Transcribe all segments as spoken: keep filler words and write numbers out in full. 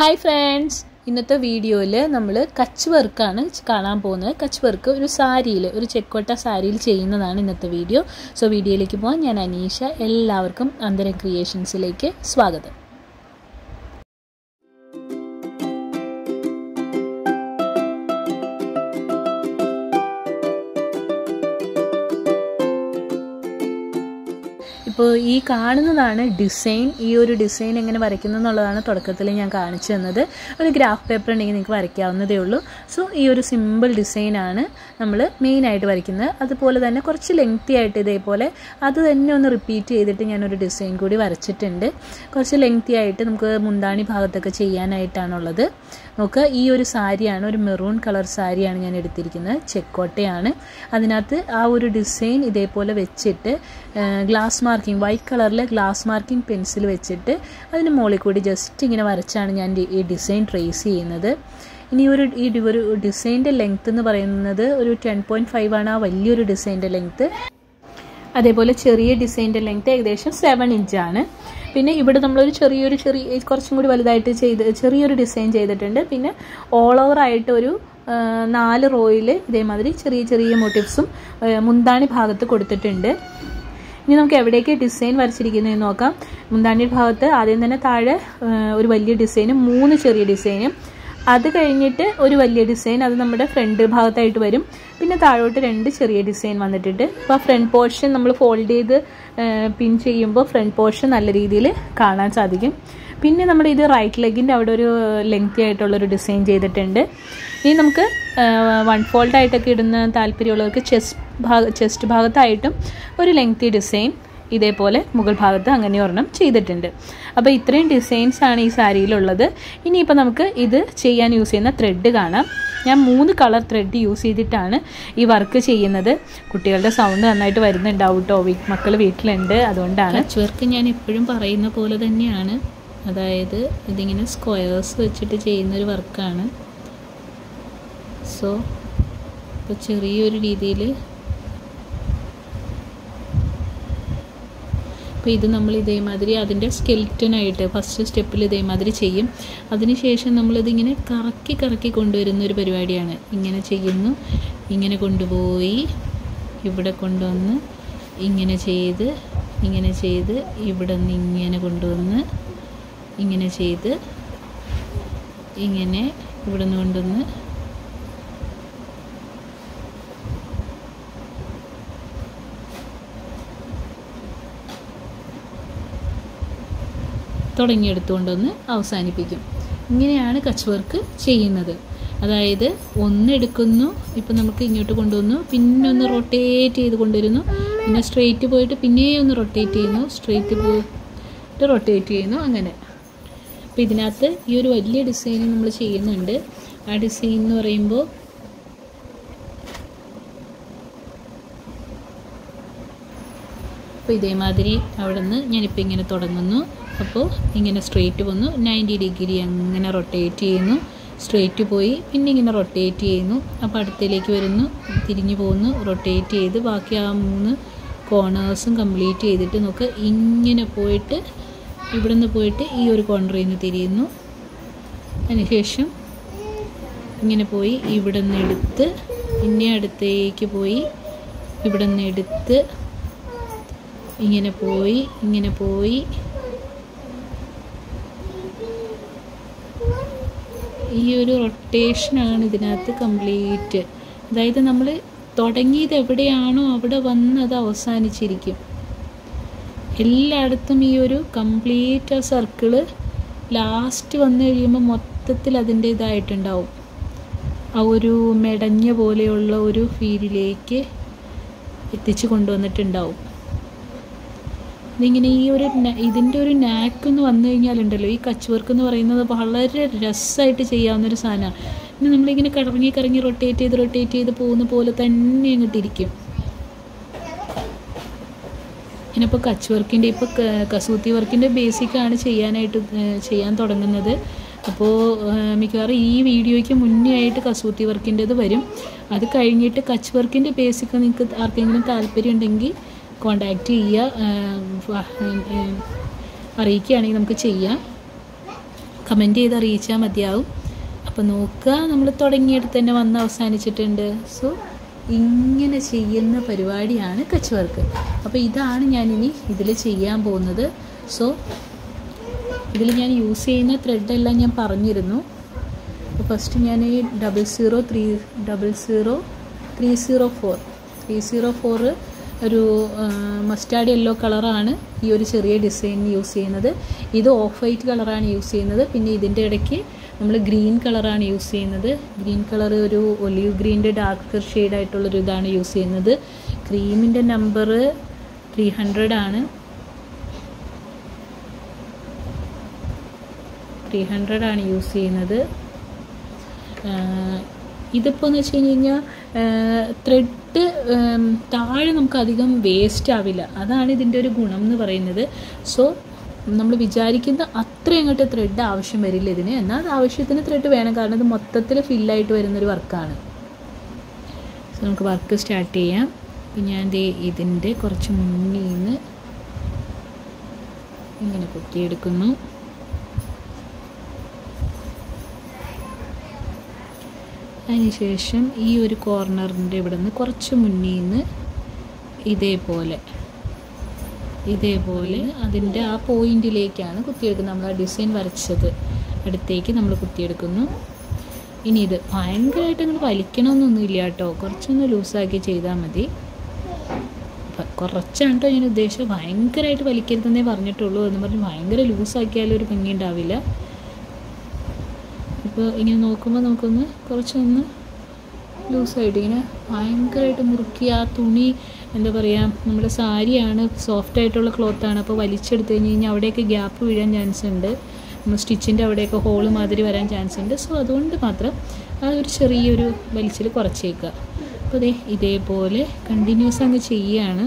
Hi friends! In this video, we will Kutch work. Kutch work is a check-out saree. So, in this video, I am Anisha. Welcome to Andhra Creations. This is design. This design is a graph paper. So, this is a simple design. This main item. That is a lengthy item. That is repeat design. That is a lengthy item. This is a maroon color. That is a glass mark. White color like glass marking pencil vechittu adine mole kodi just ingena varachana njan ee design trace cheynadu ini oru ee design de length nu parayunnathu oru ten point five aanu aa valiyoru design de length adepole cheriya design de length ekadesham seven inch aanu പിന്നെ ഇവിടെ നമ്മൾ ഒരു ചെറിയൊരു ചെറിയ കുറച്ചും കൂടി വലുതായിട്ട് ചെയ്തു ചെറിയൊരു ഡിസൈൻ ചെയ്തിട്ടുണ്ട് പിന്നെ ഓൾ ഓവർ ആയിട്ട് ഒരു നാല് റോയിൽ ഇതേ മാതിരി ചെറിയ ചെറിയ മോട്ടിവ്സും മുന്താണി ഭാഗത്ത് കൊടുത്തിട്ടുണ്ട് We will design the design. We will design the design. That is the design. That is the front part. That is the design. The front portion is folded. The front portion is folded. We will the right leg. We will lengthy design. We will one fold. We will chest. Chest ഭാഗത്തെ ആയിട്ടും ഒരു lengthy design ഇതേപോലെ മുകൾ ഭാഗത്തെ അങ്ങനെ ഒരെണ്ണം ചെയ്തിട്ടുണ്ട് അപ്പോൾ ഇത്രയും ഡിസൈൻസ് ആണ് ഈ സാരിയിൽ ഉള്ളത് ഇനി ഇപ്പോ നമുക്ക് ഇത് ചെയ്യാൻ യൂസ് ചെയ്യുന്ന ത്രെഡ് കാണാം ഞാൻ മൂന്ന് കളർ ത്രെഡ് യൂസ് ചെയ്തിട്ടാണ് ഈ വർക്ക് ചെയ്യുന്നത് കുട്ടികളുടെ സൗണ്ട് നന്നായിട്ട് വരുന്നുണ്ട് ഔട്ടോ മക്കൾ വീട്ടിലുണ്ട് അതുകൊണ്ടാണ് വർക്ക് ഞാൻ എപ്പോഴും പറയുന്ന പോലെ തന്നെയാണ് അതായത് ഇതിങ്ങനെ സ്ക്വയർസ് വെച്ചിട്ട് ചെയ്യുന്ന ഒരു വർക്കാണ് സോ ചെറിയൊരു രീതിയിൽ അപ്പോൾ ഇത് നമ്മൾ ഇതേ മാതിരി അതിന്റെ സ്കെൽറ്റൻ ആയിട്ട് ഫസ്റ്റ് സ്റ്റെപ്പിൽ ഇതേ മാതിരി ചെയ്യും അതിനുശേഷം നമ്മൾ ഇത് ഇങ്ങനെ കറക്കി കറക്കി കൊണ്ടുവരുന്ന ഒരു പരിപാടിയാണ് ഇങ്ങനെ ചെയ്യുന്നു ഇങ്ങനെ കൊണ്ടുപോയി ഇവിടെ കൊണ്ടുവന്ന് ഇങ്ങനെ ചെയ്ത് ഇങ്ങനെ ചെയ്ത് ഇവിടെ നിന്ന് ഇങ്ങനെ കൊണ്ടുവന്ന് ഇങ്ങനെ ചെയ്ത് ഇങ്ങനെ ഇവിടെ നിന്ന് കൊണ്ടുവന്ന് തുടങ്ങിയെടുത്തുകൊണ്ടൊന്ന് അവസാനിപ്പിക്കും ഇങ്ങനെയാണ് കച്ച് വർക്ക് ചെയ്യുന്നത് അതായത് ഒന്ന് എടുക്കുന്നു ഇപ്പോൾ നമുക്ക് ഇങ്ങോട്ട് കൊണ്ടുവന്നു പിന്നെ ഒന്ന് റൊട്ടേറ്റ് ചെയ്തു കൊണ്ടിരുന്നു പിന്നെ സ്ട്രെയിറ്റ് പോയിട്ട് പിന്നെ ഒന്ന് റൊട്ടേറ്റ് ചെയ്യുന്നു സ്ട്രെയിറ്റ് പോയിട്ട് റൊട്ടേറ്റ് ചെയ്യുന്നു അങ്ങനെ അപ്പോൾ ഇതിനകത്ത് ഈ ഒരു വലിയ ഡിസൈൻ നമ്മൾ ചെയ്യുന്നുണ്ട് ആ ഡിസൈൻ എന്ന് പറയുമ്പോൾ അപ്പോൾ ഇതേമാതിരി അവിടെ നിന്ന് ഞാനിപ്പോൾ ഇങ്ങനെ തുടങ്ങുന്നു അപ്പോൾ ഇങ്ങനെ സ്ട്രെയിറ്റ് വന്നു ninety ഡിഗ്രി അങ്ങനെ റൊട്ടേറ്റ് ചെയ്യുന്നു സ്ട്രെയിറ്റ് പോയി പിന്നെ ഇങ്ങനെ റൊട്ടേറ്റ് ചെയ്യുന്നു അപ്പോൾ അടുത്തേലേക്ക് വരുന്നു തിരിഞ്ഞു പോകുന്നു റൊട്ടേറ്റ് ചെയ്ത് ബാക്കി ആ മൂന്ന് കോർണേഴ്സും കംപ്ലീറ്റ് ചെയ്തിട്ട് നമുക്ക് ഇങ്ങനെ പോയിട്ട് ഇവിടെ നിന്ന് പോയിട്ട് ഈ ഒരു കോർണറിൽ നിന്ന് തിരിയുന്നു അതിനുശേഷം ഇങ്ങനെ പോയി ഇവിടെ നിന്ന് എടുത്ത് പിന്നെ അടുത്തേക്ക് പോയി ഇവിടെ നിന്ന് എടുത്ത് ഇങ്ങനെ പോയി ഇങ്ങനെ പോയി ഈ ഒരു റൊട്ടേഷൻ ആണ് ഇതിനകത്ത് കംപ്ലീറ്റ് അതായത് നമ്മൾ തുടങ്ങിയത് എവിടെയാണോ അവിടെ വന്നത് അവസാനിച്ചിരിക്കും എല്ലായിടത്തും ഈ ഒരു കംപ്ലീറ്റ് ആ സർക്കിള് ലാസ്റ്റ് വന്നു കഴിയുമ്പോൾ മൊത്തത്തിൽ അതിൻ്റേതായിട്ടുണ്ടാവും ആ ഒരു മെടഞ്ഞ പോലെയുള്ള ഒരു ഫീലിലേക്ക് എത്തിച്ചു കൊണ്ടുവന്നിട്ടുണ്ടാവും ഇങ്ങനെ ഈ ഒരു ഇതിൻ്റെ ഒരു നാക്ക് എന്ന് വന്നു കഴിഞ്ഞാലുണ്ടല്ലോ ഈ കച്ച് വർക്ക് എന്ന് പറയുന്നത് വളരെ രസമായിട്ട് ചെയ്യാവുന്നൊരു സാധനമാണ് പിന്നെ നമ്മളിങ്ങനെ കറങ്ങി കറങ്ങി റൊട്ടേറ്റ് ചെയ്ത് റൊട്ടേറ്റ് ചെയ്ത് പോകുന്ന പോലെ തന്നെ ഇങ്ങോട്ടിരിക്കും ഇനിയിപ്പോൾ കച്ച് വർക്കിൻ്റെ ഇപ്പോൾ കസൂത്തി വർക്കിൻ്റെ ബേസിക്കാണ് ചെയ്യാനായിട്ട് ചെയ്യാൻ തുടങ്ങുന്നത് അപ്പോൾ മിക്കവാറും ഈ വീഡിയോയ്ക്ക് മുന്നേ ആയിട്ട് കസൂത്തി വർക്കിൻ്റെത് വരും അത് കഴിഞ്ഞിട്ട് കച്ച് വർക്കിൻ്റെ ബേസിക്ക് നിങ്ങൾക്ക് ആർക്കെങ്കിലും താല്പര്യം ഉണ്ടെങ്കിൽ കോണ്ടാക്റ്റ് ചെയ്യുക അറിയിക്കുകയാണെങ്കിൽ നമുക്ക് ചെയ്യാം കമന്റ് ചെയ്ത് അറിയിച്ചാൽ മതിയാവും. അപ്പോൾ നോക്കുക, നമ്മൾ തുടങ്ങിയെടുത്ത് തന്നെ വന്ന് അവസാനിച്ചിട്ടുണ്ട്. സോ ഇങ്ങനെ ചെയ്യുന്ന പരിപാടിയാണ് കച്ച് വർക്ക്. അപ്പോൾ ഇതാണ് ഞാനിനി ഇതിൽ ചെയ്യാൻ പോകുന്നത്. സോ ഇതിൽ ഞാൻ യൂസ് ചെയ്യുന്ന ത്രെഡെല്ലാം ഞാൻ പറഞ്ഞിരുന്നു. അപ്പോൾ ഫസ്റ്റ് ഞാൻ ഈ double zero three double zero three zero four three zero four ഒരു മസ്റ്റാർഡ് യെല്ലോ കളറാണ് ഈ ഒരു ചെറിയ ഡിസൈനിന് യൂസ് ചെയ്യുന്നത്. ഇത് ഓഫ് വൈറ്റ് കളറാണ് യൂസ് ചെയ്യുന്നത്. പിന്നെ ഇതിൻ്റെ ഇടയ്ക്ക് നമ്മൾ ഗ്രീൻ കളറാണ് യൂസ് ചെയ്യുന്നത്. ഗ്രീൻ കളർ ഒരു ഒലിവ് ഗ്രീൻ്റെ ഡാർക്ക് ഷെയ്ഡായിട്ടുള്ളൊരു ഇതാണ് യൂസ് ചെയ്യുന്നത്. ക്രീമിൻ്റെ നമ്പർ ത്രീ ഹൺഡ്രഡ് ആണ് ത്രീ ഹൺഡ്രഡ് ആണ് യൂസ് ചെയ്യുന്നത്. ഇതിപ്പോൾ എന്ന് വെച്ച് കഴിഞ്ഞ് കഴിഞ്ഞാൽ ത്രെഡ് താഴെ നമുക്ക് അധികം വേസ്റ്റ് ആവില്ല, അതാണ് ഇതിൻ്റെ ഒരു ഗുണം എന്ന് പറയുന്നത്. സോ നമ്മൾ വിചാരിക്കുന്ന അത്ര അങ്ങോട്ട് ത്രെഡ് ആവശ്യം വരില്ല ഇതിന്. എന്നാൽ ആവശ്യത്തിന് ത്രെഡ് വേണം, കാരണം ഇത് മൊത്തത്തിൽ ഫില്ലായിട്ട് വരുന്നൊരു വർക്കാണ്. സോ നമുക്ക് വർക്ക് സ്റ്റാർട്ട് ചെയ്യാം. അപ്പം ഞാൻ ഇതിൻ്റെ കുറച്ച് മുന്നിൽ നിന്ന് ഇങ്ങനെ കുത്തിയെടുക്കുന്നു. അതിനുശേഷം ഈ ഒരു കോർണറിൻ്റെ ഇവിടെ നിന്ന് കുറച്ച് മുന്നിൽ നിന്ന് ഇതേപോലെ ഇതേപോലെ അതിൻ്റെ ആ പോയിൻറ്റിലേക്കാണ് കുത്തിയെടുക്കുന്നത്. നമ്മൾ ആ ഡിസൈൻ വരച്ചത് അടുത്തേക്ക് നമ്മൾ കുത്തിയെടുക്കുന്നു. ഇനി ഇത് ഭയങ്കരമായിട്ട് അങ്ങനെ വലിക്കണമെന്നൊന്നുമില്ല കേട്ടോ, കുറച്ചൊന്ന് ലൂസാക്കി ചെയ്താൽ മതി. കുറച്ചാണ് കേട്ടോ ഞാൻ ഉദ്ദേശിച്ചത്, ഭയങ്കരമായിട്ട് വലിക്കരുതെന്നേ പറഞ്ഞിട്ടുള്ളൂ. എന്ന് പറഞ്ഞ് ഭയങ്കര ലൂസാക്കിയാലും ഒരു ഭംഗി ഉണ്ടാവില്ല. ഇപ്പോൾ ഇങ്ങനെ നോക്കുമ്പോൾ നമുക്കൊന്ന് കുറച്ചൊന്ന് ലൂസായിട്ട് ഇങ്ങനെ ഭയങ്കരമായിട്ട് മുറുക്കി ആ തുണി എന്താ പറയുക, നമ്മുടെ സാരിയാണ്, സോഫ്റ്റായിട്ടുള്ള ക്ലോത്താണ്. അപ്പോൾ വലിച്ചെടുത്ത് കഴിഞ്ഞ് കഴിഞ്ഞാൽ അവിടെയൊക്കെ ഗ്യാപ്പ് വീഴാൻ ചാൻസ് ഉണ്ട്, നമ്മൾ സ്റ്റിച്ചിൻ്റെ അവിടെയൊക്കെ ഹോള് മാതിരി വരാൻ ചാൻസ് ഉണ്ട്. സോ അതുകൊണ്ട് മാത്രം അതൊരു ചെറിയൊരു വലിച്ചിൽ കുറച്ചേക്കുക. അപ്പോൾ അതേ ഇതേപോലെ കണ്ടിന്യൂസ് അങ്ങ് ചെയ്യുകയാണ്.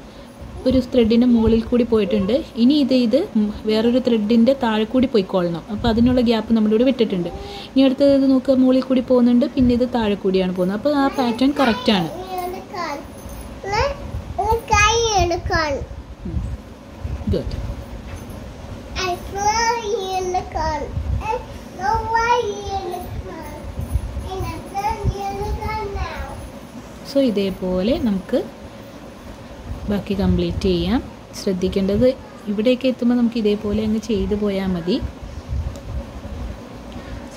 ഒരു ത്രെഡിൻ്റെ മുകളിൽ കൂടി പോയിട്ടുണ്ട്. ഇനി ഇത് ഇത് വേറൊരു ത്രെഡിൻ്റെ താഴെ കൂടി പോയിക്കൊള്ളണം. അപ്പോൾ അതിനുള്ള ഗ്യാപ്പ് നമ്മുടെ ഇവിടെ വിട്ടിട്ടുണ്ട്. ഇനി അടുത്തത് ഇത് നോക്കുക, മുകളിൽ കൂടി പോകുന്നുണ്ട്, പിന്നെ ഇത് താഴെ കൂടിയാണ് പോകുന്നത്. അപ്പോൾ ആ പാറ്റേൺ കറക്റ്റാണ്. സോ ഇതേപോലെ നമുക്ക് ബാക്കി കംപ്ലീറ്റ് ചെയ്യാം. ശ്രദ്ധിക്കേണ്ടത് ഇവിടെയൊക്കെ എത്തുമ്പോൾ നമുക്ക് ഇതേപോലെ അങ്ങ് ചെയ്തു പോയാൽ മതി.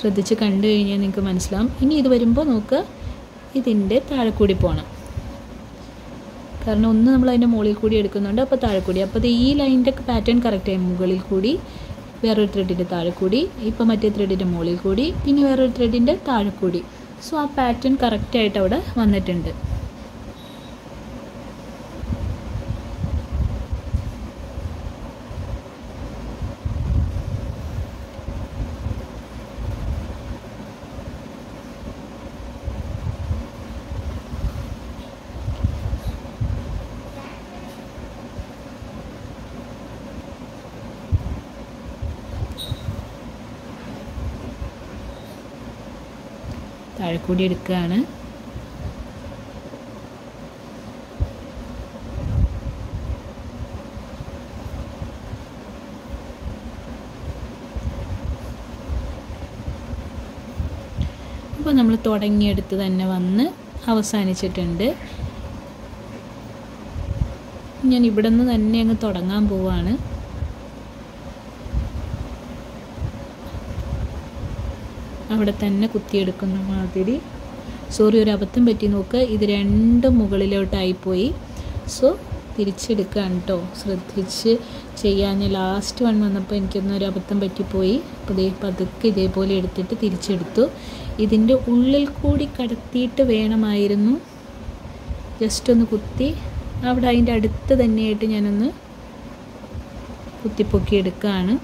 ശ്രദ്ധിച്ച് കണ്ടു കഴിഞ്ഞാൽ നിങ്ങൾക്ക് മനസ്സിലാവും. ഇനി ഇത് വരുമ്പോൾ നോക്കുക, ഇതിൻ്റെ താഴെ കൂടി പോകണം, കാരണം ഒന്ന് നമ്മൾ അതിൻ്റെ മുകളിൽ കൂടി എടുക്കുന്നുണ്ട്, അപ്പോൾ താഴെ കൂടി. അപ്പോൾ അത് ഈ ലൈനിൻ്റെ പാറ്റേൺ കറക്റ്റായി, മുകളിൽ കൂടി വേറൊരു ത്രെഡിൻ്റെ താഴെ കൂടി, ഇപ്പോൾ മറ്റേ ത്രെഡിൻ്റെ മുകളിൽ കൂടി, പിന്നെ വേറൊരു ത്രെഡിൻ്റെ താഴെ കൂടി. സോ ആ പാറ്റേൺ കറക്റ്റായിട്ട് അവിടെ വന്നിട്ടുണ്ട്. താഴെ കൂടി എടുക്കുകയാണ്. അപ്പോൾ നമ്മൾ തുടങ്ങിയെടുത്ത് തന്നെ വന്ന് അവസാനിച്ചിട്ടുണ്ട്. ഞാൻ ഇവിടെ നിന്ന് തന്നെ അങ്ങ് തുടങ്ങാൻ പോവാണ്. അവിടെ തന്നെ കുത്തിയെടുക്കുന്ന മാതിരി. സോറി, ഒരു അബദ്ധം പറ്റി. നോക്കുക, ഇത് രണ്ടും മുകളിലോട്ടായിപ്പോയി. സോ തിരിച്ചെടുക്കുകയാണ് കേട്ടോ, ശ്രദ്ധിച്ച് ചെയ്യാൻ. ലാസ്റ്റ് വൺ വന്നപ്പോൾ എനിക്കൊന്നൊരു അബദ്ധം പറ്റിപ്പോയി. അപ്പോൾ ഇതേ പതുക്കെ ഇതേപോലെ എടുത്തിട്ട് തിരിച്ചെടുത്തു. ഇതിൻ്റെ ഉള്ളിൽ കൂടി കടത്തിയിട്ട് വേണമായിരുന്നു, ജസ്റ്റ് ഒന്ന് കുത്തി അവിടെ അതിൻ്റെ അടുത്ത് തന്നെയായിട്ട് ഞാനൊന്ന് കുത്തിപ്പൊക്കിയെടുക്കുകയാണ്.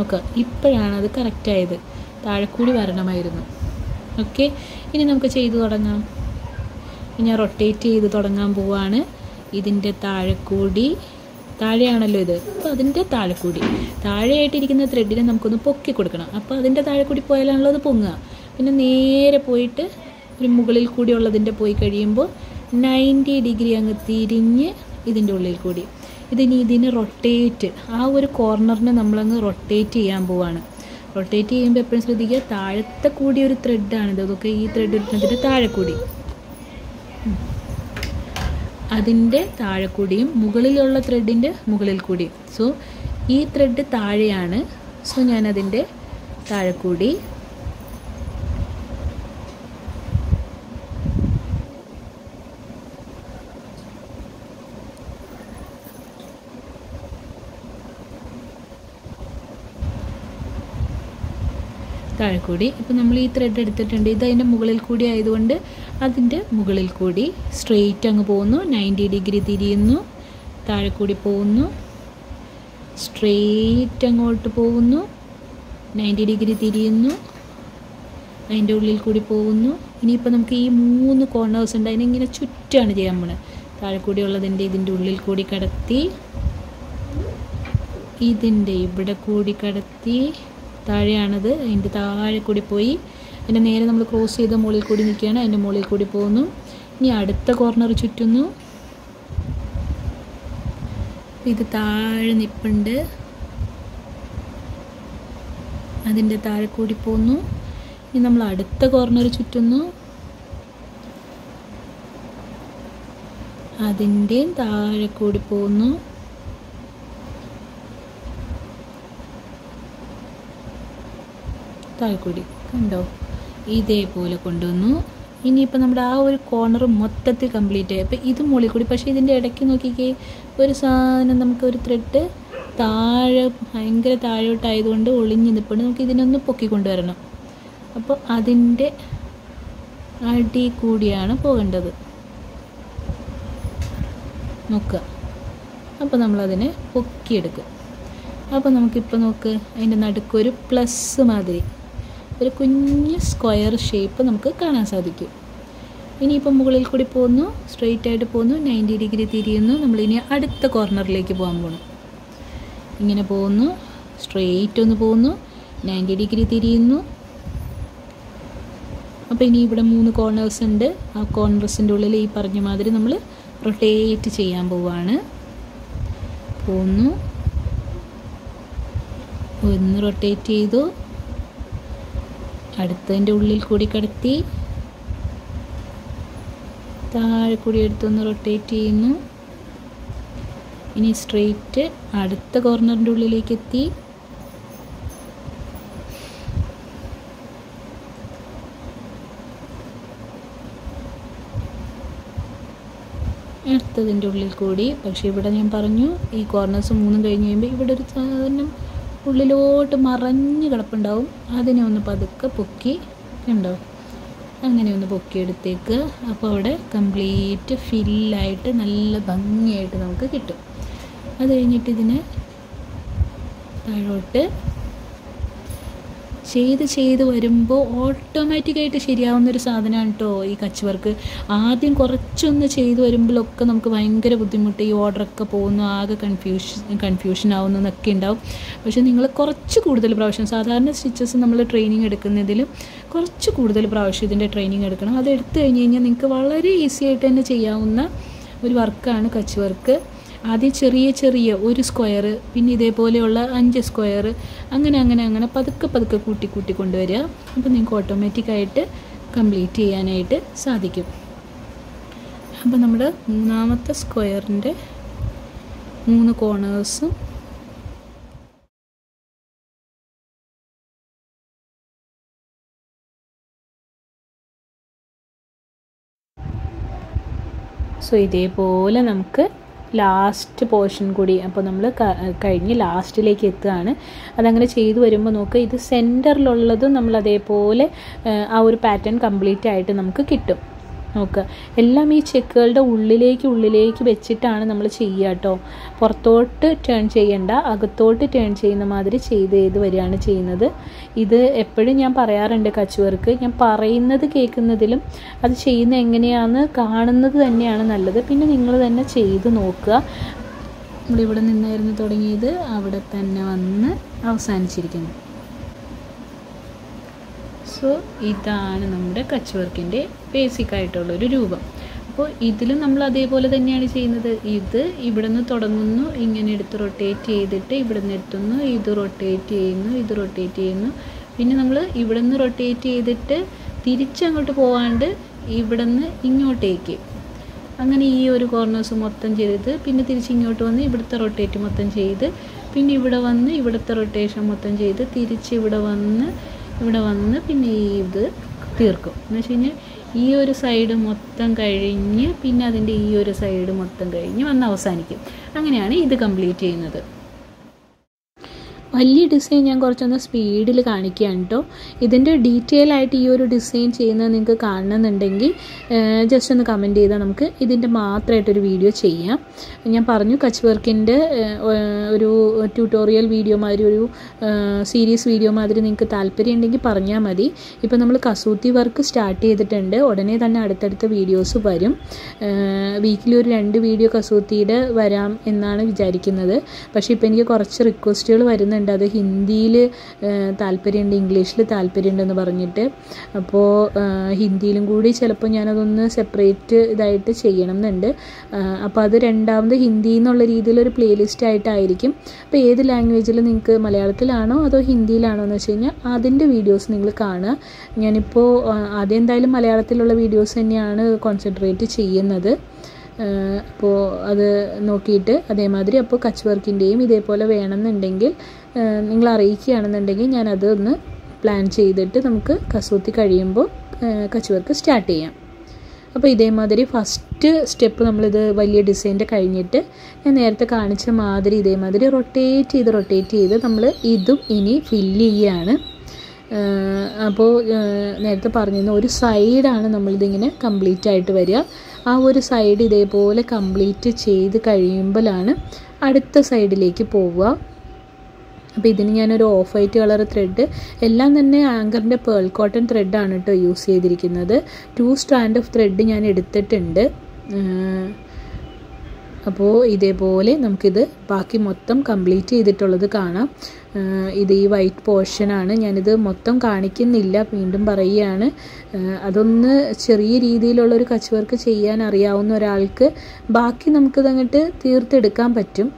Okay, now that's correct. That's good. Okay, now we can do rotate this. This is the good. താഴെയാണല്ലോ ഇത് അപ്പോൾ അതിന്റെ താഴെ കൂടി താഴെയായിട്ട് ഇരിക്കുന്ന ത്രെഡിനെ നമുക്കൊന്ന് പൊക്കി കൊടുക്കണം അപ്പോൾ അതിന്റെ താഴെ കൂടി പോയാലാണല്ലോ അത് പൊങ്ങുക പിന്നെ നേരെ പോയിട്ട് ഒരു മുകളിൽ കൂടി ഉള്ളതിന്റെ പോയി കഴിയുമ്പോൾ ninety ഡിഗ്രി അങ്ങ് തിരിഞ്ഞ് ഇതിന്റെ ഉള്ളിൽ കൂടി ഇതിനി ഇതിനെ റൊട്ടേറ്റ് ആ ഒരു കോർണറിനെ നമ്മൾ അങ്ങ് റൊട്ടേറ്റ് ചെയ്യാൻ പോവാണ് റൊട്ടേറ്റ് ചെയ്യുമ്പോൾ എപ്പോഴും ശ്രദ്ധിക്കുക താഴത്തെ കൂടി ഒരു ത്രെഡ് ആണ് ഇത് ഓക്കേ ഈ ത്രെഡ് ഇതിന്റെ താഴെ കൂടി അതിന്റെ താഴെ കൂടിയും മുകളിലുള്ള ത്രെഡിന്റെ മുകളിൽ കൂടി സോ ഈ ത്രെഡ് താഴെയാണ് സോ ഞാൻ അതിന്റെ താഴെ കൂടി താഴെ കൂടി ഇപ്പോൾ നമ്മൾ ഈ ത്രെഡ് എടുത്തിട്ടുണ്ട് ഇത് അതിന്റെ മുകളിൽ കൂടി ആയതുകൊണ്ട് അതിന്റെ മുകളിൽ കൂടി സ്ട്രെയിറ്റ് അങ്ങ് പോകുന്നു ninety ഡിഗ്രി തിരിയുന്നു താഴെ കൂടി പോകുന്നു സ്ട്രെയിറ്റ് അങ്ങോട്ട് പോകുന്നു ninety ഡിഗ്രി തിരിയുന്നു അതിന്റെ ഉള്ളിൽ കൂടി പോകുന്നു ഇനി ഇപ്പോൾ നമുക്ക് ഈ മൂന്ന് കോർണേഴ്സ് ഉണ്ട് അതിനെ ഇങ്ങനെ ചുറ്റാണ് ചെയ്യാൻ നമ്മൾ താഴെ കൂടി ഉള്ളതിന്റെ ഇതിന്റെ ഉള്ളിൽ കൂടി കടത്തി ഇതിന്റെ ഇവിടെ കൂടി കടത്തി താഴെയാണത് അതിന്റെ താഴെ കൂടി പോയി അതിനെ നേരെ നമ്മൾ ക്രോസ് ചെയ്ത മോളിൽ കൂടി നിൽക്കുകയാണ് അതിന്റെ മോളിൽ കൂടി പോകുന്നു ഇനി അടുത്ത കോർണർ ചുറ്റുന്നു ഇത് താഴെ നിൽപ്പുണ്ട് അതിന്റെ താഴെ കൂടി പോകുന്നു ഇനി നമ്മൾ അടുത്ത കോർണർ ചുറ്റുന്നു അതിന്റെ താഴെ കൂടി പോകുന്നു താഴെ കൂടി കണ്ടോ ഇതേപോലെ കൊണ്ടുവന്നു ഇനിയിപ്പോൾ നമ്മുടെ ആ ഒരു കോർണർ മൊത്തത്തിൽ കംപ്ലീറ്റ് ആയി അപ്പോൾ ഇത് മുകളിൽ കൂടി പക്ഷേ ഇതിൻ്റെ ഇടയ്ക്ക് നോക്കിക്കേ ഒരു സാധനം നമുക്ക് ഒരു ത്രെഡ് താഴെ ഭയങ്കര താഴോട്ടായതുകൊണ്ട് ഒളിഞ്ഞ് നിൽപ്പുണ്ട് നമുക്ക് ഇതിനൊന്ന് പൊക്കി കൊണ്ടുവരണം അപ്പോൾ അതിൻ്റെ അടി കൂടിയാണ് പോകേണ്ടത് നോക്കുക അപ്പോൾ നമ്മളതിനെ പൊക്കിയെടുക്കുക അപ്പോൾ നമുക്കിപ്പോൾ നോക്ക് അതിൻ്റെ നടുക്കൊരു പ്ലസ് മാതിരി ഒരു കുഞ്ഞു സ്ക്വയർ ഷേപ്പ് നമുക്ക് കാണാൻ സാധിക്കും ഇനിയിപ്പോൾ മുകളിൽ കൂടി പോകുന്നു സ്ട്രെയിറ്റ് ആയിട്ട് പോകുന്നു ninety ഡിഗ്രി തിരിയുന്നു നമ്മൾ ഇനി അടുത്ത കോർണറിലേക്ക് പോകാൻ പോകണം ഇങ്ങനെ പോകുന്നു സ്ട്രെയിറ്റ് ഒന്ന് പോകുന്നു ninety ഡിഗ്രി തിരിയുന്നു അപ്പോൾ ഇനി ഇവിടെ മൂന്ന് കോർണേഴ്സ് ഉണ്ട് ആ കോർണേഴ്സിൻ്റെ ഉള്ളിൽ ഈ പറഞ്ഞ മാതിരി നമ്മൾ റൊട്ടേറ്റ് ചെയ്യാൻ പോവാണ് പോകുന്നു ഒന്ന് റൊട്ടേറ്റ് ചെയ്തു അടുത്തതിൻ്റെ ഉള്ളിൽ കൂടി കടത്തി താഴെ കൂടി എടുത്തൊന്ന് റൊട്ടേറ്റ് ചെയ്യുന്നു ഇനി സ്ട്രെയിറ്റ് അടുത്ത കോർണറിൻ്റെ ഉള്ളിലേക്ക് എത്തി അടുത്തതിൻ്റെ ഉള്ളിൽ കൂടി പക്ഷേ ഇവിടെ ഞാൻ പറഞ്ഞു ഈ കോർണേഴ്സ് മൂന്നും കഴിഞ്ഞ് കഴിയുമ്പോൾ ഇവിടെ ഒരു സാധനം ഉള്ളിലോട്ട് മറഞ്ഞ് കിടപ്പുണ്ടാവും അതിനെ ഒന്ന് പതുക്കെ പൊക്കി ഉണ്ടാവും അങ്ങനെ ഒന്ന് പൊക്കിയെടുത്തേക്ക് അപ്പോൾ അവിടെ കംപ്ലീറ്റ് ഫില്ലായിട്ട് നല്ല ഭംഗിയായിട്ട് നമുക്ക് കിട്ടും അത് കഴിഞ്ഞിട്ട് ഇതിനെ താഴോട്ട് ചെയ്ത് ചെയ്ത് വരുമ്പോൾ ഓട്ടോമാറ്റിക്കായിട്ട് ശരിയാവുന്നൊരു സാധനമാണ് കേട്ടോ ഈ കച്ച് വർക്ക് ആദ്യം കുറച്ചൊന്ന് ചെയ്ത് വരുമ്പോഴൊക്കെ നമുക്ക് ഭയങ്കര ബുദ്ധിമുട്ട് ഈ ഓർഡറൊക്കെ പോകുന്നു ആകെ കൺഫ്യൂഷൻ കൺഫ്യൂഷൻ ആവുന്നു എന്നൊക്കെ ഉണ്ടാവും പക്ഷേ നിങ്ങൾ കുറച്ച് കൂടുതൽ പ്രാവശ്യം സാധാരണ സ്റ്റിച്ചസ് നമ്മൾ ട്രെയിനിങ് എടുക്കുന്നതിലും കുറച്ച് കൂടുതൽ പ്രാവശ്യം ഇതിൻ്റെ ട്രെയിനിങ് എടുക്കണം അത് എടുത്തു കഴിഞ്ഞ് കഴിഞ്ഞാൽ നിങ്ങൾക്ക് വളരെ ഈസി ആയിട്ട് തന്നെ ചെയ്യാവുന്ന ഒരു വർക്കാണ് കച്ച് വർക്ക് ആദ്യം ചെറിയ ചെറിയ ഒരു സ്ക്വയർ പിന്നെ ഇതേപോലെയുള്ള അഞ്ച് സ്ക്വയർ അങ്ങനെ അങ്ങനെ അങ്ങനെ പതുക്കെ പതുക്കെ കൂട്ടി കൂട്ടി കൊണ്ടുവരിക അപ്പോൾ നിങ്ങൾക്ക് ഓട്ടോമാറ്റിക്കായിട്ട് കംപ്ലീറ്റ് ചെയ്യാനായിട്ട് സാധിക്കും അപ്പോൾ നമ്മുടെ മൂന്നാമത്തെ സ്ക്വയറിൻ്റെ മൂന്ന് കോർണേഴ്സും സോ ഇതേപോലെ നമുക്ക് ലാസ്റ്റ് പോർഷൻ കൂടി അപ്പോൾ നമ്മൾ കഴിഞ്ഞ് ലാസ്റ്റിലേക്ക് എത്തുകയാണ് അതങ്ങനെ ചെയ്തു വരുമ്പോൾ നോക്കുക ഇത് സെൻറ്ററിലുള്ളതും നമ്മൾ അതേപോലെ ആ ഒരു പാറ്റേൺ കംപ്ലീറ്റ് ആയിട്ട് നമുക്ക് കിട്ടും നോക്കുക. എല്ലാം ഈ ചെക്കുകളുടെ ഉള്ളിലേക്ക് ഉള്ളിലേക്ക് വെച്ചിട്ടാണ് നമ്മൾ ചെയ്യുക കേട്ടോ. പുറത്തോട്ട് ടേൺ ചെയ്യേണ്ട, അകത്തോട്ട് ടേൺ ചെയ്യുന്ന മാതിരി ചെയ്ത് ചെയ്ത് വരികയാണ് ചെയ്യുന്നത്. ഇത് എപ്പോഴും ഞാൻ പറയാറുണ്ട്, കച്ചുവർക്ക് ഞാൻ പറയുന്നത് കേൾക്കുന്നതിലും അത് ചെയ്യുന്ന എങ്ങനെയാണെന്ന് കാണുന്നത് തന്നെയാണ് നല്ലത്. പിന്നെ നിങ്ങൾ തന്നെ ചെയ്ത് നോക്കുക. നമ്മളിവിടെ നിന്നായിരുന്നു തുടങ്ങിയത്, അവിടെ തന്നെ വന്ന് അവസാനിച്ചിരിക്കുന്നു. സോ ഇതാണ് നമ്മുടെ കച്ച് വർക്കിൻ്റെ ബേസിക് ആയിട്ടുള്ളൊരു രൂപം. അപ്പോൾ ഇതിലും നമ്മൾ അതേപോലെ തന്നെയാണ് ചെയ്യുന്നത്. ഇത് ഇവിടെ നിന്ന് തുടങ്ങുന്നു, ഇങ്ങനെ എടുത്ത് റൊട്ടേറ്റ് ചെയ്തിട്ട് ഇവിടെ നിന്ന് എത്തുന്നു, ഇത് റൊട്ടേറ്റ് ചെയ്യുന്നു, ഇത് റൊട്ടേറ്റ് ചെയ്യുന്നു. പിന്നെ നമ്മൾ ഇവിടെ നിന്ന് റൊട്ടേറ്റ് ചെയ്തിട്ട് തിരിച്ചങ്ങോട്ട് പോകാണ്ട് ഇവിടെ നിന്ന് ഇങ്ങോട്ടേക്ക്, അങ്ങനെ ഈ ഒരു കോർണേഴ്സ് മൊത്തം ചെയ്ത് പിന്നെ തിരിച്ചിങ്ങോട്ട് വന്ന് ഇവിടുത്തെ റൊട്ടേറ്റ് മൊത്തം ചെയ്ത് പിന്നെ ഇവിടെ വന്ന് ഇവിടുത്തെ റൊട്ടേഷൻ മൊത്തം ചെയ്ത് തിരിച്ച് ഇവിടെ വന്ന് ഇവിടെ വന്ന് പിന്നെ ഈ ഇത് തീർക്കും. എന്ന് വെച്ച് കഴിഞ്ഞാൽ ഈ ഒരു സൈഡ് മൊത്തം കഴിഞ്ഞ് പിന്നെ അതിൻ്റെ ഈ ഒരു സൈഡ് മൊത്തം കഴിഞ്ഞ് വന്ന് അവസാനിക്കും. അങ്ങനെയാണ് ഇത് കംപ്ലീറ്റ് ചെയ്യുന്നത്. വലിയ ഡിസൈൻ ഞാൻ കുറച്ചൊന്ന് സ്പീഡിൽ കാണിക്കുകയാണ് കേട്ടോ. ഇതിൻ്റെ ഡീറ്റെയിൽ ആയിട്ട് ഈ ഒരു ഡിസൈൻ ചെയ്യുന്നത് നിങ്ങൾക്ക് കാണണമെന്നുണ്ടെങ്കിൽ ജസ്റ്റ് ഒന്ന് കമൻറ്റ് ചെയ്താൽ നമുക്ക് ഇതിൻ്റെ മാത്രമായിട്ടൊരു വീഡിയോ ചെയ്യാം. ഞാൻ പറഞ്ഞു കച്ച് വർക്കിൻ്റെ ഒരു ട്യൂട്ടോറിയൽ വീഡിയോ മാതിരി, ഒരു സീരീസ് വീഡിയോ മാതിരി നിങ്ങൾക്ക് താല്പര്യം ഉണ്ടെങ്കിൽ പറഞ്ഞാൽ മതി. ഇപ്പോൾ നമ്മൾ കസൂത്തി വർക്ക് സ്റ്റാർട്ട് ചെയ്തിട്ടുണ്ട്, ഉടനെ തന്നെ അടുത്തടുത്ത വീഡിയോസ് വരും. വീക്കിലി ഒരു രണ്ട് വീഡിയോ കസൂത്തിയുടെ വരാം എന്നാണ് വിചാരിക്കുന്നത്. പക്ഷേ ഇപ്പോൾ എനിക്ക് കുറച്ച് റിക്വസ്റ്റുകൾ വരുന്നുണ്ട്. അത് ഹിന്ദിയിൽ താല്പര്യമുണ്ട്, ഇംഗ്ലീഷിൽ താല്പര്യമുണ്ടെന്ന് പറഞ്ഞിട്ട്. അപ്പോൾ ഹിന്ദിയിലും കൂടി ചിലപ്പോൾ ഞാനതൊന്ന് സെപ്പറേറ്റ് ഇതായിട്ട് ചെയ്യണം എന്നുണ്ട്. അപ്പോൾ അത് രണ്ടാമത് ഹിന്ദി എന്നുള്ള രീതിയിലൊരു പ്ലേലിസ്റ്റ് ആയിട്ടായിരിക്കും. അപ്പോൾ ഏത് ലാംഗ്വേജിൽ നിങ്ങൾക്ക്, മലയാളത്തിലാണോ അതോ ഹിന്ദിയിലാണോ എന്ന് വെച്ച് കഴിഞ്ഞാൽ അതിൻ്റെ വീഡിയോസ് നിങ്ങൾ കാണുക. ഞാനിപ്പോൾ ആദ്യം എന്തായാലും മലയാളത്തിലുള്ള വീഡിയോസ് തന്നെയാണ് കോൺസെൻട്രേറ്റ് ചെയ്യുന്നത്. അപ്പോൾ അത് നോക്കിയിട്ട് അതേമാതിരി അപ്പോൾ കച്ച് വർക്കിൻ്റെയും ഇതേപോലെ വേണമെന്നുണ്ടെങ്കിൽ നിങ്ങൾ അറിയിക്കുകയാണെന്നുണ്ടെങ്കിൽ ഞാനത് ഒന്ന് പ്ലാൻ ചെയ്തിട്ട് നമുക്ക് കസൂത്തി കഴിയുമ്പോൾ കച്ച് വർക്ക് സ്റ്റാർട്ട് ചെയ്യാം. അപ്പോൾ ഇതേമാതിരി ഫസ്റ്റ് സ്റ്റെപ്പ് നമ്മളിത് വലിയ ഡിസൈൻ്റെ കഴിഞ്ഞിട്ട് ഞാൻ നേരത്തെ കാണിച്ച മാതിരി ഇതേമാതിരി റൊട്ടേറ്റ് ചെയ്ത് റൊട്ടേറ്റ് ചെയ്ത് നമ്മൾ ഇതും ഇനി ഫില്ല് ചെയ്യുകയാണ്. അപ്പോൾ നേരത്തെ പറഞ്ഞിരുന്ന ഒരു സൈഡാണ് നമ്മളിതിങ്ങനെ കംപ്ലീറ്റ് ആയിട്ട് വരിക. ആ ഒരു സൈഡ് ഇതേപോലെ കംപ്ലീറ്റ് ചെയ്ത് കഴിയുമ്പോഴാണ് അടുത്ത സൈഡിലേക്ക് പോവുക. അപ്പോൾ ഇതിന് ഞാനൊരു ഓഫ് വൈറ്റ് കളർ ത്രെഡ്, എല്ലാം തന്നെ ആങ്കറിൻ്റെ പേൾ കോട്ടൺ ത്രെഡാണ് കേട്ടോ യൂസ് ചെയ്തിരിക്കുന്നത്. ടു സ്ട്രാൻഡ് ഓഫ് ത്രെഡ് ഞാൻ എടുത്തിട്ടുണ്ട്. അപ്പോൾ ഇതേപോലെ നമുക്കിത് ബാക്കി മൊത്തം കംപ്ലീറ്റ് ചെയ്തിട്ടുള്ളത് കാണാം. ഇത് ഈ വൈറ്റ് പോർഷനാണ്, ഞാനിത് മൊത്തം കാണിക്കുന്നില്ല, വീണ്ടും പറയുകയാണ്. അതൊന്ന് ചെറിയ രീതിയിലുള്ളൊരു കച്ച് വർക്ക് ചെയ്യാൻ അറിയാവുന്ന ഒരാൾക്ക് ബാക്കി നമുക്കിതങ്ങോട്ട് തീർത്തെടുക്കാൻ പറ്റും.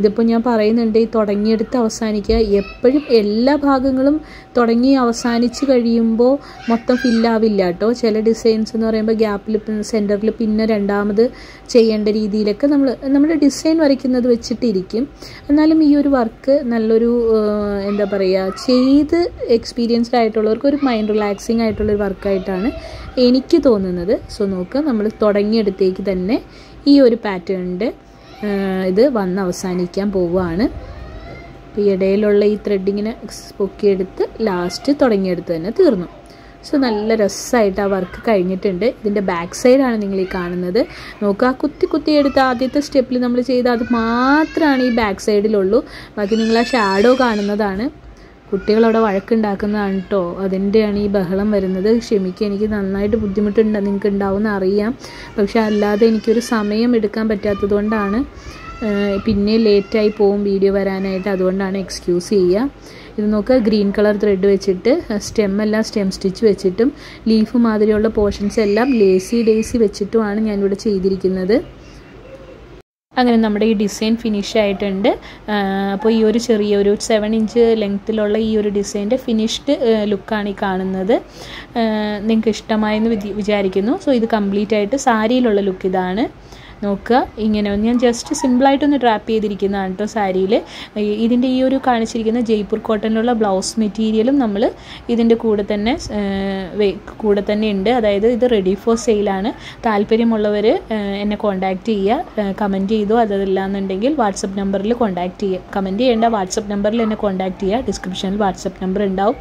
ഇതിപ്പോൾ ഞാൻ പറയുന്നുണ്ട്, ഈ തുടങ്ങിയെടുത്ത് അവസാനിക്കുക. എപ്പോഴും എല്ലാ ഭാഗങ്ങളും തുടങ്ങി അവസാനിച്ച് കഴിയുമ്പോൾ മൊത്തം ഫില്ലാവില്ല കേട്ടോ. ചില ഡിസൈൻസ് എന്ന് പറയുമ്പോൾ ഗ്യാപ്പിൽ സെൻറ്ററിൽ പിന്നെ രണ്ടാമത് ചെയ്യേണ്ട രീതിയിലൊക്കെ നമ്മൾ നമ്മുടെ ഡിസൈൻ വരയ്ക്കുന്നത് വെച്ചിട്ടിരിക്കും. എന്നാലും ഈ ഒരു വർക്ക് നല്ലൊരു എന്താ പറയുക, ചെയ്ത് എക്സ്പീരിയൻസ്ഡ് ആയിട്ടുള്ളവർക്ക് ഒരു മൈൻഡ് റിലാക്സിങ് ആയിട്ടുള്ളൊരു വർക്കായിട്ടാണ് എനിക്ക് തോന്നുന്നത്. സോ നോക്കുക, നമ്മൾ തുടങ്ങിയെടുത്തേക്ക് തന്നെ ഈ ഒരു പാറ്റേണിൻ്റെ ഇത് വന്ന് അവസാനിക്കാൻ പോവുകയാണ്. അപ്പോൾ ഇടയിലുള്ള ഈ ത്രെഡിങ്ങിനെ പൊക്കിയെടുത്ത് ലാസ്റ്റ് തുടങ്ങിയെടുത്ത് തന്നെ തീർന്നു. സോ നല്ല രസമായിട്ട് ആ വർക്ക് കഴിഞ്ഞിട്ടുണ്ട്. ഇതിൻ്റെ ബാക്ക് സൈഡാണ് നിങ്ങൾ ഈ കാണുന്നത്. നോക്കുക, കുത്തി കുത്തിയെടുത്ത് ആദ്യത്തെ സ്റ്റെപ്പിൽ നമ്മൾ ചെയ്ത അത് മാത്രമാണ് ഈ ബാക്ക് സൈഡിലുള്ളൂ. ബാക്കി നിങ്ങൾ ആ ഷാഡോ കാണുന്നതാണ്. കുട്ടികളവിടെ വഴക്കുണ്ടാക്കുന്നതാണ് കേട്ടോ, അതിൻ്റെയാണ് ഈ ബഹളം വരുന്നത്. ക്ഷമിക്കുക, എനിക്ക് നന്നായിട്ട് ബുദ്ധിമുട്ടുണ്ട്, നിങ്ങൾക്ക് ഉണ്ടാവുമെന്ന് അറിയാം. പക്ഷെ അല്ലാതെ എനിക്കൊരു സമയം എടുക്കാൻ പറ്റാത്തത് കൊണ്ടാണ്, പിന്നെ ലേറ്റായി പോവും വീഡിയോ വരാനായിട്ട്, അതുകൊണ്ടാണ് എക്സ്ക്യൂസ് ചെയ്യുക. ഇത് നോക്കുക, ഗ്രീൻ കളർ ത്രെഡ് വെച്ചിട്ട് സ്റ്റെമ്മെല്ലാം സ്റ്റെം സ്റ്റിച്ച് വെച്ചിട്ടും ലീഫ് മാതിരിയുള്ള പോർഷൻസ് എല്ലാം ലേസി ഡേസി വെച്ചിട്ടുമാണ് ഞാനിവിടെ ചെയ്തിരിക്കുന്നത്. അങ്ങനെ നമ്മുടെ ഈ ഡിസൈൻ ഫിനിഷ് ആയിട്ടുണ്ട്. അപ്പോൾ ഈ ഒരു ചെറിയൊരു സെവൻ ഇഞ്ച് ലെങ്ത്തിലുള്ള ഈ ഒരു ഡിസൈൻ്റെ ഫിനിഷ്ഡ് ലുക്കാണ് ഈ കാണുന്നത്. നിങ്ങൾക്ക് ഇഷ്ടമായെന്ന് വിചാരിക്കുന്നു. സോ ഇത് കംപ്ലീറ്റ് ആയിട്ട് സാരിയിലുള്ള ലുക്ക് ഇതാണ്. നോക്കുക. ഇങ്ങനെ ഞാൻ ജസ്റ്റ് സിമ്പിളായിട്ടൊന്ന് ട്രാപ്പ് ചെയ്തിരിക്കുന്നതാണ് കേട്ടോ സാരിയിൽ. ഇതിൻ്റെ ഈ ഒരു കാണിച്ചിരിക്കുന്ന ജയ്പൂർ കോട്ടണിലുള്ള ബ്ലൗസ് മെറ്റീരിയലും നമ്മൾ ഇതിൻ്റെ കൂടെ തന്നെ കൂടെ തന്നെ ഉണ്ട്. അതായത് ഇത് റെഡി ഫോർ സെയിലാണ്. താല്പര്യമുള്ളവർ എന്നെ കോൺടാക്റ്റ് ചെയ്യുക, കമൻറ്റ് ചെയ്തോ. അതല്ലാന്നുണ്ടെങ്കിൽ വാട്സപ്പ് നമ്പറിൽ കോൺടാക്റ്റ് ചെയ്യുക. കമൻറ്റ് ചെയ്യേണ്ട, വാട്സപ്പ് നമ്പറിൽ എന്നെ കോൺടാക്റ്റ് ചെയ്യുക. ഡിസ്ക്രിപ്ഷനിൽ വാട്സപ്പ് നമ്പർ ഉണ്ടാവും.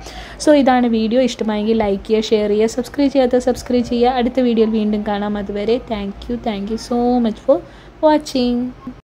സോ ഇതാണ് വീഡിയോ. ഇഷ്ടമായെങ്കിൽ ലൈക്ക് ചെയ്യുക, ഷെയർ ചെയ്യുക. സബ്സ്ക്രൈബ് ചെയ്യാത്ത സബ്സ്ക്രൈബ് ചെയ്യുക. അടുത്ത വീഡിയോയിൽ വീണ്ടും കാണാം. അതുവരെ thank you thank you so much for watching.